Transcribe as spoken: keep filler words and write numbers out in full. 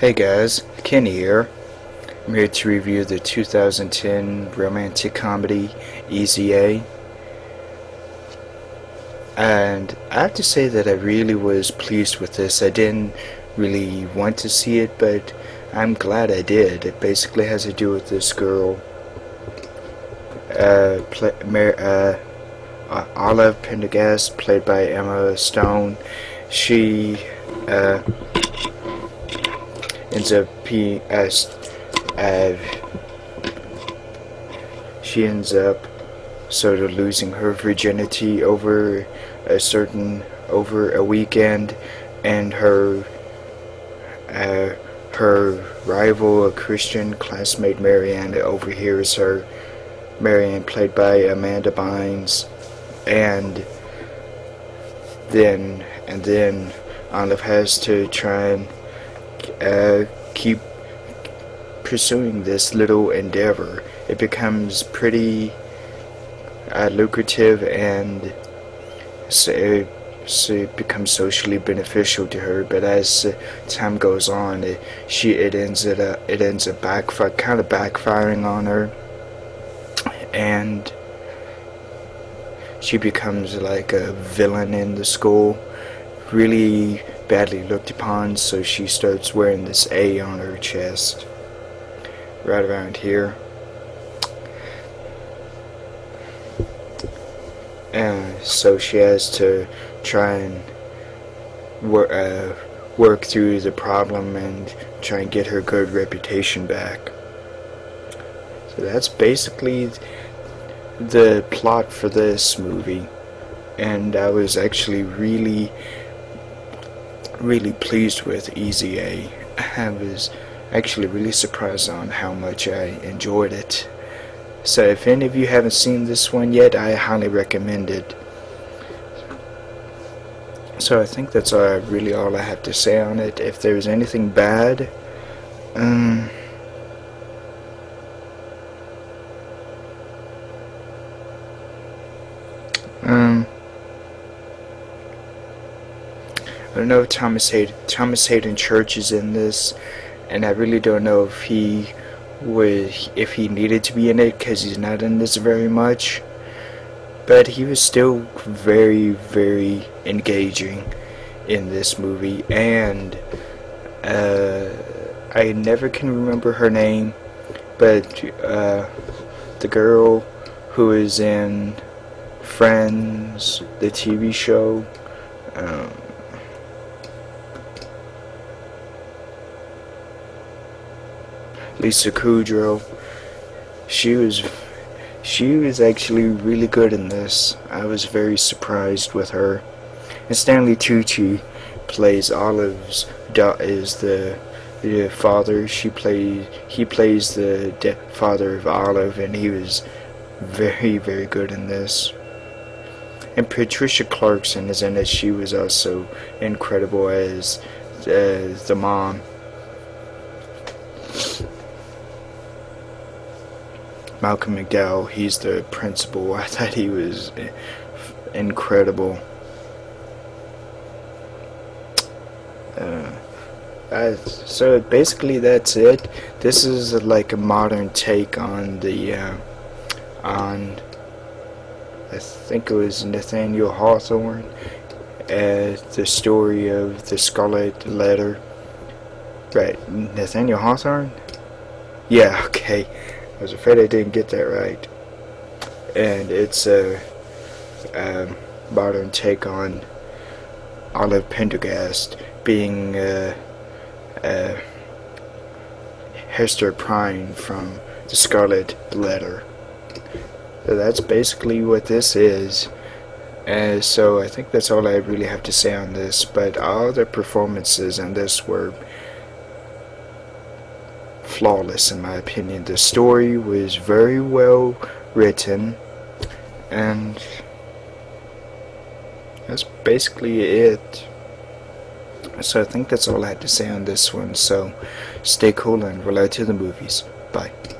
Hey guys, Kenny here. I'm here to review the two thousand ten romantic comedy Easy A. And I have to say that I really was pleased with this. I didn't really want to see it, but I'm glad I did. It basically has to do with this girl, uh, play, uh, Olive Pendergast, played by Emma Stone. She uh, ends up being, uh, uh, she ends up sort of losing her virginity over a certain, over a weekend, and her, uh, her rival, a Christian classmate, Marianne, overhears her. Marianne, played by Amanda Bynes, and then, and then Olive has to try and Uh, keep pursuing this little endeavor. It becomes pretty uh, lucrative, and so it, so it becomes socially beneficial to her. But as uh, time goes on, it, she it ends it uh, it ends up backfire, kind of backfiring on her, and she becomes like a villain in the school. Really badly looked upon, so she starts wearing this A on her chest right around here, and so she has to try and wor uh, work through the problem and try and get her good reputation back. So that's basically the plot for this movie, and I was actually really really pleased with Easy A. I was actually really surprised on how much I enjoyed it. So if any of you haven't seen this one yet, I highly recommend it. So I think that's all, really all I have to say on it. If there's anything bad, um, um I don't know if Thomas Haden, Thomas Haden Church is in this, and I really don't know if he was, if he needed to be in it, because he's not in this very much. But he was still very, very engaging in this movie, and uh, I never can remember her name, but uh, the girl who is in Friends, the T V show. Um, Lisa Kudrow, she was she was actually really good in this. I was very surprised with her. And Stanley Tucci plays Olive's is the, the father. She plays he plays the de father of Olive, and he was very very good in this. And Patricia Clarkson is in it. She was also incredible as uh, the mom. Malcolm McDowell, he's the principal. I thought he was incredible. Uh, I, so basically that's it. This is like a modern take on the, uh, on, I think it was Nathaniel Hawthorne, uh, the story of the Scarlet Letter. Right, Nathaniel Hawthorne? Yeah, okay. I was afraid I didn't get that right. And it's a, a modern take on Olive Pendergast being uh, uh, Hester Prynne from The Scarlet Letter. So that's basically what this is. And so I think that's all I really have to say on this. But all the performances in this were flawless, in my opinion. The story was very well written, and that's basically it. So I think that's all I had to say on this one. So stay cool and relate to the movies. Bye.